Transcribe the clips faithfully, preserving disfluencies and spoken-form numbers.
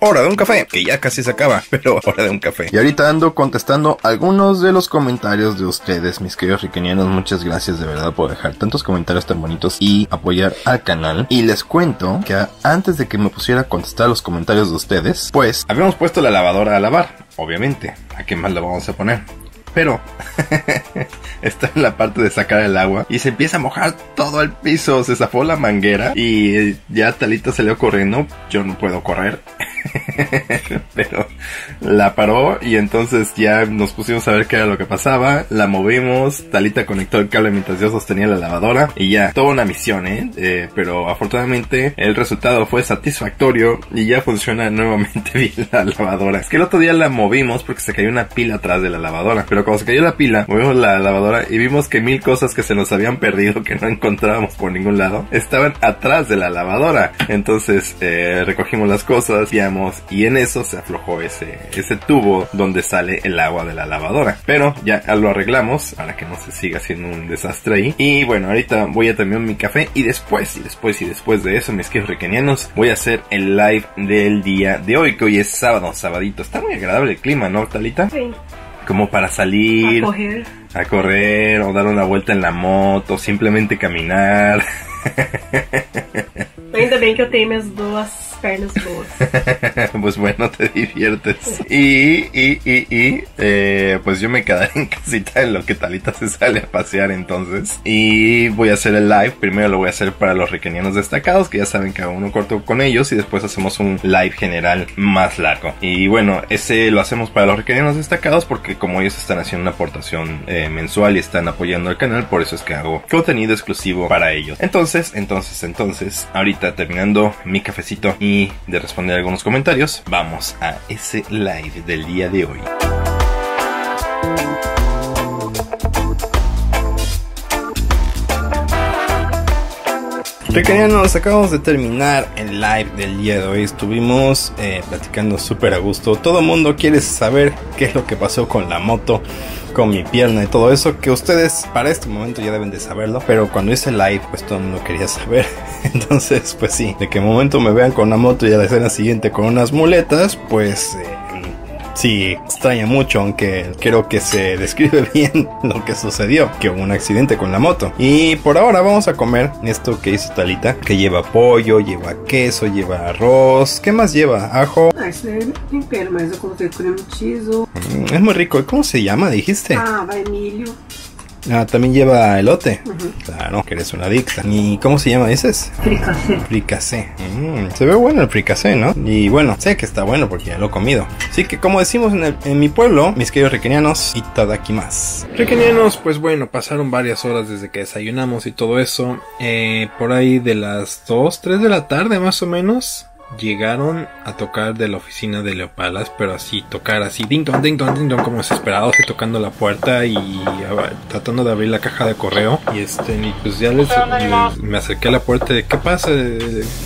hora de un café, que ya casi se acaba, pero hora de un café. Y ahorita ando contestando algunos de los comentarios de ustedes, mis queridos riquenianos. Muchas gracias de verdad por dejar tantos comentarios tan bonitos y apoyar al canal. Y les cuento que antes de que me pusiera a contestar los comentarios de ustedes, pues habíamos puesto la lavadora a lavar, obviamente. ¿A qué más la vamos a poner? Pero está en la parte de sacar el agua y se empieza a mojar todo el piso. Se zafó la manguera y ya Talita salió corriendo. Yo no puedo correr. Pero la paró y entonces ya nos pusimos a ver qué era lo que pasaba. La movimos, Talita conectó el cable mientras yo sostenía la lavadora. Y ya, toda una misión, ¿eh? eh Pero afortunadamente el resultado fue satisfactorio y ya funciona nuevamente bien la lavadora. Es que el otro día la movimos porque se cayó una pila atrás de la lavadora, pero cuando se cayó la pila, movimos la lavadora y vimos que mil cosas que se nos habían perdido, que no encontrábamos por ningún lado, estaban atrás de la lavadora. Entonces eh, recogimos las cosas, guiamos, y en eso se aflojó ese, ese tubo donde sale el agua de la lavadora. Pero ya lo arreglamos para que no se siga haciendo un desastre ahí. Y bueno, ahorita voy a terminar mi café y después, y después, y después de eso, mis queridos riquenianos, voy a hacer el live del día de hoy, que hoy es sábado, sabadito. Está muy agradable el clima, ¿no, Talita? Sí. Como para salir, a correr. a correr o dar una vuelta en la moto, simplemente caminar. Ainda bem que eu tenho minhas duas carnes boas. Pues bueno, te diviertes. Y, y, y, y eh, pues yo me quedaré en casita en lo que Talita se sale a pasear entonces. Y voy a hacer el live. Primero lo voy a hacer para los riquenianos destacados, que ya saben que cada uno corto con ellos, y después hacemos un live general más largo. Y bueno, ese lo hacemos para los riquenianos destacados porque como ellos están haciendo una aportación eh, mensual y están apoyando al canal, por eso es que hago contenido exclusivo para ellos. Entonces, entonces, entonces ahorita terminando mi cafecito y de responder algunos comentarios, vamos a ese live del día de hoy. Riquenianos, acabamos de terminar el live del día de hoy. Estuvimos eh, platicando súper a gusto. Todo mundo quiere saber qué es lo que pasó con la moto, con mi pierna y todo eso, que ustedes para este momento ya deben de saberlo, pero cuando hice live pues todo el mundo quería saber. Entonces pues sí, de qué momento me vean con una moto y a la escena siguiente con unas muletas, pues eh, sí extraña mucho, aunque creo que se describe bien lo que sucedió, que hubo un accidente con la moto. Y por ahora vamos a comer esto que hizo Talita, que lleva pollo, lleva queso, lleva arroz. ¿Qué más lleva? Ajo. Es muy rico. ¿Cómo se llama, dijiste? Ah, vainillo. Ah, también lleva elote. Uh-huh. Claro, que eres una adicta. ¿Y cómo se llama, dices? Fricasé. Fricasé. Mm, se ve bueno el fricasé, ¿no? Y bueno, sé que está bueno porque ya lo he comido. Así que como decimos en, el, en mi pueblo, mis queridos riquenianos, itadakimasu. Riquenianos, pues bueno, pasaron varias horas desde que desayunamos y todo eso. Eh, por ahí de las dos, tres de la tarde más o menos, llegaron a tocar de la oficina de Leopalace, pero así, tocar así, ding dong, ding dong, ding dong, como desesperados, tocando la puerta y tratando de abrir la caja de correo. Y este, y pues ya les, les me acerqué a la puerta de, ¿qué pasa?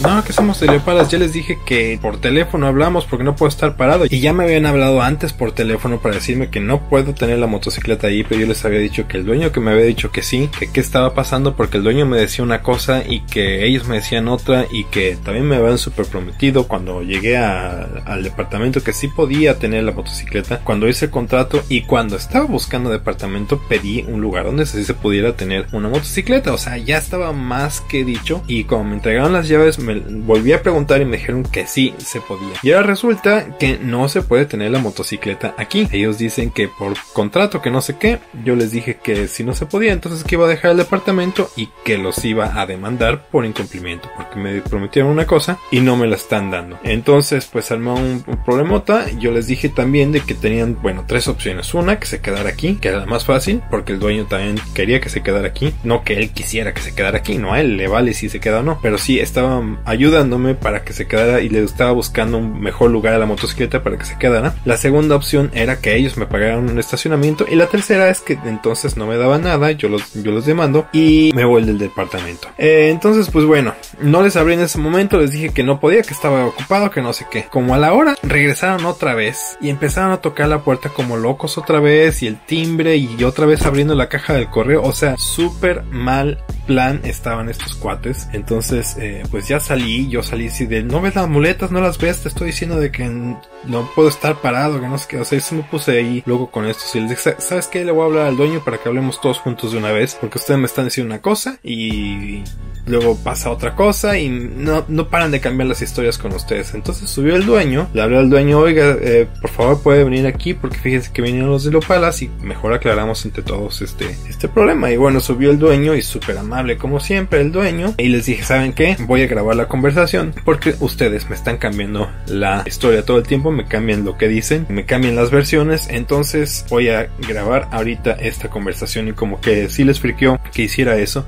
No, que somos de Leopalace, ya les dije que por teléfono hablamos porque no puedo estar parado. Y ya me habían hablado antes por teléfono para decirme que no puedo tener la motocicleta ahí, pero yo les había dicho que el dueño que me había dicho que sí, que qué estaba pasando, porque el dueño me decía una cosa y que ellos me decían otra, y que también me habían super prometido cuando llegué a, al departamento que sí podía tener la motocicleta. Cuando hice el contrato y cuando estaba buscando departamento, pedí un lugar donde sí se pudiera tener una motocicleta. O sea, ya estaba más que dicho. Y cuando me entregaron las llaves, me volví a preguntar y me dijeron que sí se podía. Y ahora resulta que no se puede tener la motocicleta aquí. Ellos dicen que por contrato, que no sé qué. Yo les dije que si no se podía, entonces que iba a dejar el departamento y que los iba a demandar por incumplimiento, porque me prometieron una cosa y no me la están dando. Entonces pues armó un, un problemota. Yo les dije también de que tenían, bueno, tres opciones. Una, que se quedara aquí, que era la más fácil, porque el dueño también quería que se quedara aquí, no que él quisiera que se quedara aquí, no a él le vale si se queda o no, pero sí estaba ayudándome para que se quedara y le estaba buscando un mejor lugar a la motocicleta para que se quedara. La segunda opción era que ellos me pagaran un estacionamiento, y la tercera es que entonces no me daba nada, yo los, yo los demando y me voy del departamento. Eh, entonces pues bueno, no les hablé en ese momento, les dije que no podía, que estaba ocupado, que no sé qué. Como a la hora, regresaron otra vez y empezaron a tocar la puerta como locos otra vez, y el timbre, y otra vez abriendo la caja del correo. O sea, súper mal plan estaban estos cuates. Entonces, eh, pues ya salí, yo salí así de, no ves las muletas, no las ves, te estoy diciendo de que no puedo estar parado, que no sé qué. O sea, yo se me puse ahí luego con esto, y les dije, ¿sabes qué? Le voy a hablar al dueño para que hablemos todos juntos de una vez, porque ustedes me están diciendo una cosa y luego pasa otra cosa y no, no paran de cambiar las historias con ustedes. Entonces subió el dueño, le habló al dueño, oiga, eh, por favor puede venir aquí porque fíjense que vinieron los de Leopalace y mejor aclaramos entre todos este, este problema. Y bueno, subió el dueño y súper amable como siempre el dueño, y les dije, ¿saben qué? Voy a grabar la conversación porque ustedes me están cambiando la historia todo el tiempo, me cambian lo que dicen, me cambian las versiones, entonces voy a grabar ahorita esta conversación. Y como que sí les friqueó que hiciera eso,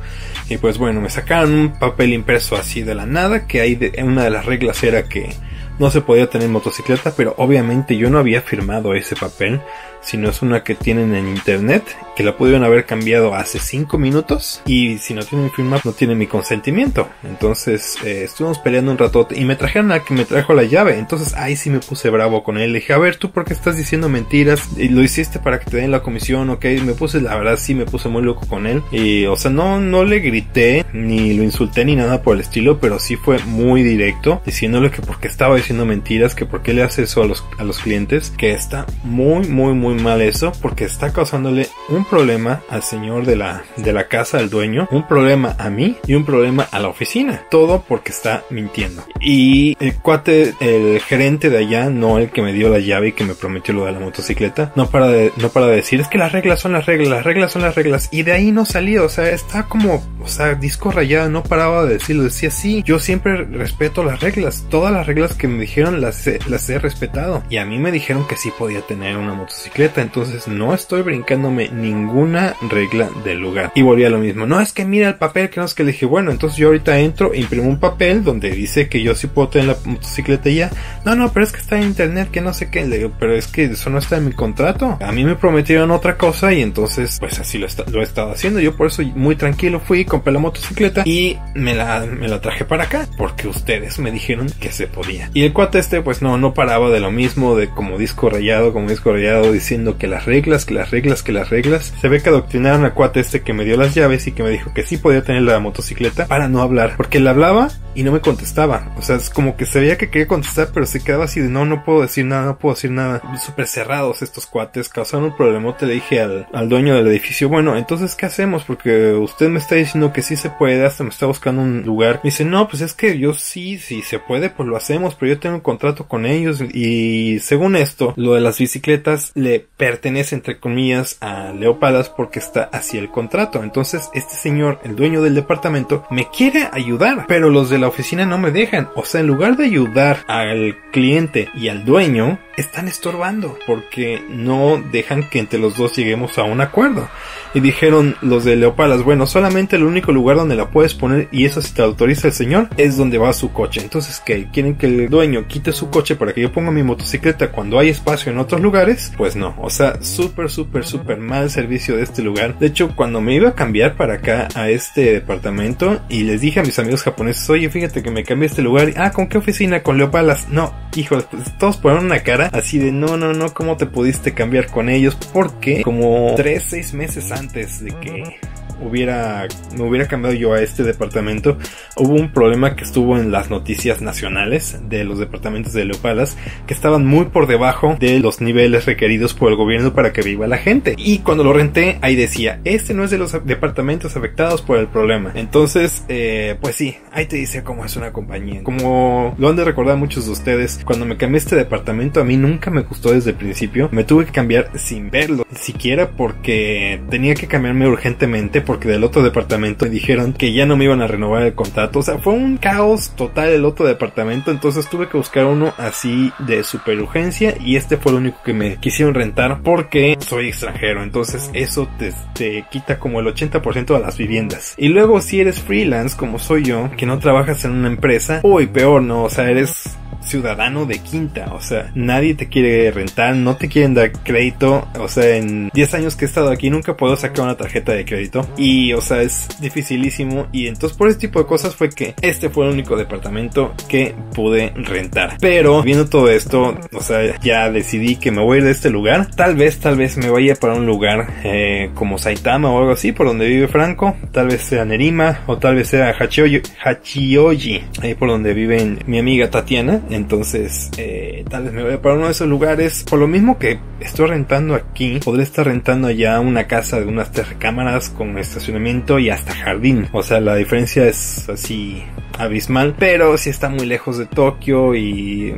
y pues bueno, me sacaron un papel impreso así de la nada, que hay de, una de las reglas era que no se podía tener motocicleta, pero obviamente yo no había firmado ese papel, sino es una que tienen en internet, que la pudieron haber cambiado hace cinco minutos, y si no tienen firma, no tienen mi consentimiento. Entonces eh, estuvimos peleando un ratote, y me trajeron al que me trajo la llave. Entonces ahí sí me puse bravo con él, le dije, a ver, ¿tú por qué estás diciendo mentiras? Y lo hiciste para que te den la comisión, ok. Me puse, la verdad sí me puse muy loco con él, y o sea, no, no le grité, ni lo insulté, ni nada por el estilo, pero sí fue muy directo, diciéndole que porque estaba diciendo mentiras, que por qué le hace eso a los, a los clientes, que está muy, muy, muy mal eso, porque está causándole un problema al señor de la, de la casa, al dueño, un problema a mí y un problema a la oficina, todo porque está mintiendo. Y el cuate, el gerente de allá, no el que me dio la llave y que me prometió lo de la motocicleta, no para de, no para de decir, es que las reglas son las reglas, las reglas son las reglas, y de ahí no salía. O sea, está como, o sea, disco rayado, no paraba de decirlo, decía, sí, yo siempre respeto las reglas, todas las reglas que me dijeron las, las he respetado, y a mí me dijeron que sí podía tener una motocicleta, entonces no estoy brincándome ninguna regla del lugar. Y volví a lo mismo, no, es que mira el papel, que no es que le dije, bueno, entonces yo ahorita entro, imprimo un papel donde dice que yo sí puedo tener la motocicleta y ya, no, no, pero es que está en internet, que no sé qué. Le digo, pero es que eso no está en mi contrato, a mí me prometieron otra cosa, y entonces pues así lo, está, lo he estado haciendo. Yo por eso muy tranquilo fui, compré la motocicleta y me la, me la traje para acá, porque ustedes me dijeron que se podía. Y el cuate este pues no, no paraba de lo mismo, de como disco rayado, como disco rayado, diciendo que las reglas, que las reglas, que las reglas. Se ve que adoctrinaron al cuate este que me dio las llaves y que me dijo que sí podía tener la motocicleta, para no hablar, porque le hablaba y no me contestaba. O sea, es como que se veía que quería contestar, pero se quedaba así de no, no puedo decir nada, no puedo decir nada. Súper cerrados estos cuates, causaron un problemote. Le dije al, al dueño del edificio, bueno, entonces ¿qué hacemos? Porque usted me está diciendo que sí se puede, hasta me está buscando un lugar. Me dice, no, pues es que yo sí, si se puede, pues lo hacemos, pero yo tengo un contrato con ellos, y según esto, lo de las bicicletas le pertenece entre comillas a Leopalace porque está así el contrato. Entonces este señor, el dueño del departamento, me quiere ayudar, pero los de la oficina no me dejan. O sea, en lugar de ayudar al cliente y al dueño, están estorbando porque no dejan que entre los dos lleguemos a un acuerdo. Y dijeron los de Leopalace, bueno, solamente el único lugar donde la puedes poner, y eso si te autoriza el señor, es donde va su coche. Entonces, ¿qué? ¿Quieren que el dueño quite su coche para que yo ponga mi motocicleta cuando hay espacio en otros lugares? Pues no. O sea, súper, súper, súper mal servicio de este lugar. De hecho, cuando me iba a cambiar para acá a este departamento, y les dije a mis amigos japoneses, oye, fíjate que me cambié a este lugar. Ah, ¿con qué oficina? Con Leopalace. No, híjole, pues todos ponen una cara así de no, no, no, ¿cómo te pudiste cambiar con ellos? Porque como tres, seis meses antes antes de que hubiera, me hubiera cambiado yo a este departamento, hubo un problema que estuvo en las noticias nacionales de los departamentos de Leopalace, que estaban muy por debajo de los niveles requeridos por el gobierno para que viva la gente. Y cuando lo renté, ahí decía, este no es de los departamentos afectados por el problema. Entonces, eh, pues sí, ahí te dice cómo es una compañía. Como lo han de recordar muchos de ustedes, cuando me cambié este departamento, a mí nunca me gustó desde el principio. Me tuve que cambiar sin verlo, siquiera, porque tenía que cambiarme urgentemente, porque porque del otro departamento me dijeron que ya no me iban a renovar el contrato. O sea, fue un caos total el otro departamento. Entonces tuve que buscar uno así de super urgencia, y este fue el único que me quisieron rentar porque soy extranjero. Entonces eso te, te quita como el ochenta por ciento de las viviendas. Y luego si eres freelance como soy yo, que no trabajas en una empresa, uy, peor, no. O sea, eres ciudadano de quinta, o sea, nadie te quiere rentar, no te quieren dar crédito, o sea, en diez años que he estado aquí nunca puedo sacar una tarjeta de crédito y, o sea, es dificilísimo. Y entonces por ese tipo de cosas fue que este fue el único departamento que pude rentar. Pero viendo todo esto, o sea, ya decidí que me voy a ir de este lugar. Tal vez, tal vez me vaya para un lugar eh, como Saitama o algo así, por donde vive Franco, tal vez sea Nerima o tal vez sea Hachioji, Hachioji ahí por donde vive mi amiga Tatiana. Entonces eh, tal vez me vaya para uno de esos lugares. Por lo mismo que estoy rentando aquí, podré estar rentando ya una casa de unas tres recámaras con estacionamiento y hasta jardín. O sea, la diferencia es así abismal, pero si sí está muy lejos de Tokio y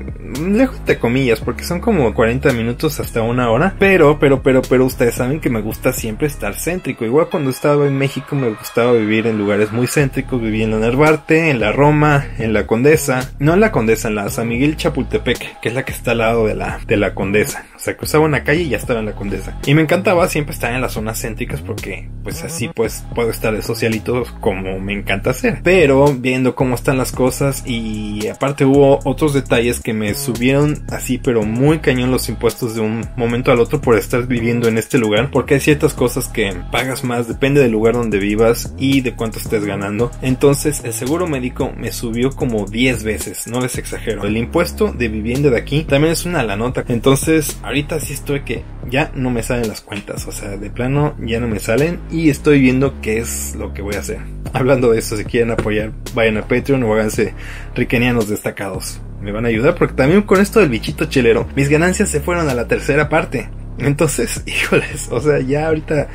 lejos de comillas, porque son como cuarenta minutos hasta una hora, pero, pero, pero, pero ustedes saben que me gusta siempre estar céntrico. Igual cuando estaba en México me gustaba vivir en lugares muy céntricos, viví en la Narvarte, en la Roma, en la Condesa, no en la Condesa, en la San Miguel Chapultepec, que es la que está al lado de la, de la Condesa, o sea, cruzaba una calle y ya estaba en la Condesa, y me encantaba siempre estar en las zonas céntricas porque pues así pues puedo estar de socialitos como me encanta hacer, pero viendo cómo están las cosas. Y aparte hubo otros detalles que me subieron así pero muy cañón los impuestos de un momento al otro por estar viviendo en este lugar, porque hay ciertas cosas que pagas más, depende del lugar donde vivas y de cuánto estés ganando. Entonces el seguro médico me subió como diez veces, no les exagero. El impuesto de vivienda de aquí también es una la nota. Entonces ahorita sí estoy que ya no me salen las cuentas, o sea, de plano ya no me salen, y estoy viendo qué es lo que voy a hacer. Hablando de eso, si quieren apoyar, vayan a Patreon o háganse riquenianos destacados. Me van a ayudar porque también con esto del bichito chelero, mis ganancias se fueron a la tercera parte. Entonces, híjoles, o sea, ya ahorita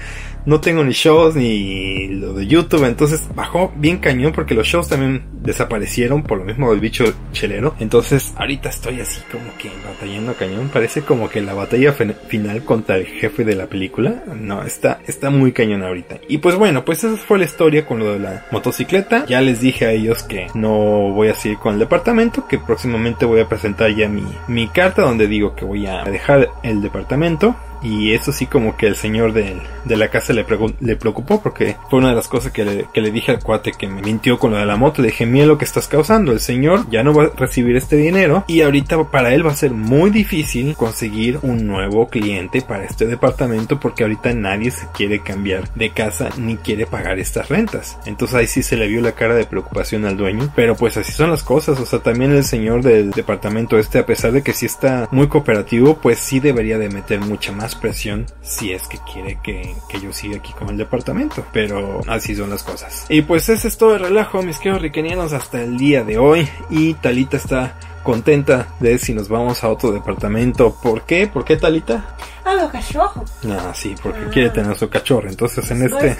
no tengo ni shows ni lo de YouTube, entonces bajó bien cañón porque los shows también desaparecieron por lo mismo del bicho chelero. Entonces ahorita estoy así como que batallando cañón, parece como que la batalla final contra el jefe de la película. No, está, está muy cañón ahorita. Y pues bueno, pues esa fue la historia con lo de la motocicleta. Ya les dije a ellos que no voy a seguir con el departamento, que próximamente voy a presentar ya mi, mi carta donde digo que voy a dejar el departamento. Y eso sí como que el señor de, de la casa le, le preocupó, porque fue una de las cosas que le, que le dije al cuate que me mintió con lo de la moto. Le dije, mira lo que estás causando, el señor ya no va a recibir este dinero y ahorita para él va a ser muy difícil conseguir un nuevo cliente para este departamento, porque ahorita nadie se quiere cambiar de casa ni quiere pagar estas rentas. Entonces ahí sí se le vio la cara de preocupación al dueño, pero pues así son las cosas. O sea, también el señor del departamento este, a pesar de que sí está muy cooperativo, pues sí debería de meter mucha más presión si es que quiere que, que yo siga aquí con el departamento, pero así son las cosas. Y pues ese es todo el relajo, mis queridos riquenianos, hasta el día de hoy. Y Talita está contenta de si nos vamos a otro departamento. ¿Por qué? ¿Por qué, Talita? A los cachorros. Ah, sí, porque ah. quiere tener su cachorro. Entonces en este...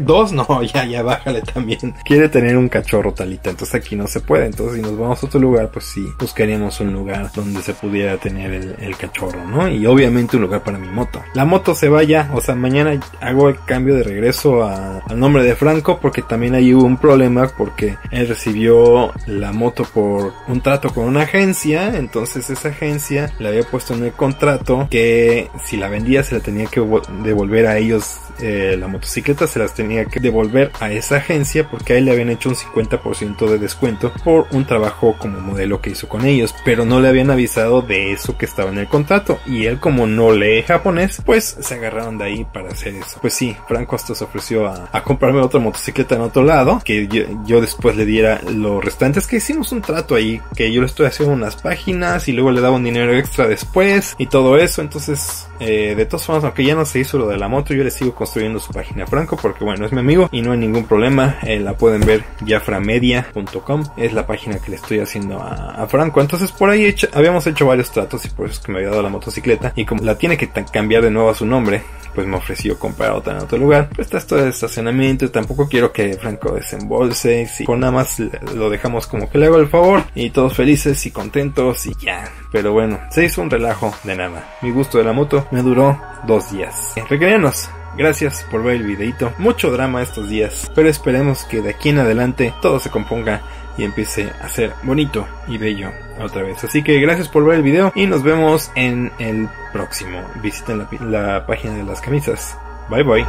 Dos, no, ya, ya, bájale también. Quiere tener un cachorro, Talita, entonces aquí no se puede. Entonces si nos vamos a otro lugar, pues sí, buscaríamos un lugar donde se pudiera tener el, el cachorro, ¿no? Y obviamente un lugar para mi moto. La moto se va ya, o sea, mañana hago el cambio de regreso a, al nombre de Franco, porque también ahí hubo un problema, porque él recibió la moto por un trato con una agencia. Entonces esa agencia le había puesto en el contrato que si la vendía se la tenía que devolver a ellos, eh, la motocicleta se la tenía que devolver a esa agencia, porque a él le habían hecho un cincuenta por ciento de descuento por un trabajo como modelo que hizo con ellos, pero no le habían avisado de eso que estaba en el contrato, y él como no lee japonés, pues se agarraron de ahí para hacer eso. Pues sí, Franco hasta se ofreció a, a comprarme otra motocicleta en otro lado, que yo, yo después le diera lo restante. Es que hicimos un trato ahí, que yo le estoy haciendo unas páginas y luego le daba un dinero extra después y todo eso. Entonces eh, de todas formas, aunque ya no se hizo lo de la moto, yo le sigo construyendo su página a Franco, porque que bueno, es mi amigo y no hay ningún problema. eh, La pueden ver, yaframedia punto com es la página que le estoy haciendo a, a Franco. Entonces por ahí hecha, habíamos hecho varios tratos y por eso es que me había dado la motocicleta. Y como la tiene que cambiar de nuevo a su nombre, pues me ofreció comprar otra en otro lugar. Pues está esto de estacionamiento y tampoco quiero que Franco desembolse. Si por nada más lo dejamos como que le hago el favor y todos felices y contentos y ya. Pero bueno, se hizo un relajo de nada. Mi gusto de la moto me duró dos días. Recreanos. Gracias por ver el videito, mucho drama estos días, pero esperemos que de aquí en adelante todo se componga y empiece a ser bonito y bello otra vez. Así que gracias por ver el video y nos vemos en el próximo. Visiten la, la página de las camisas. Bye bye.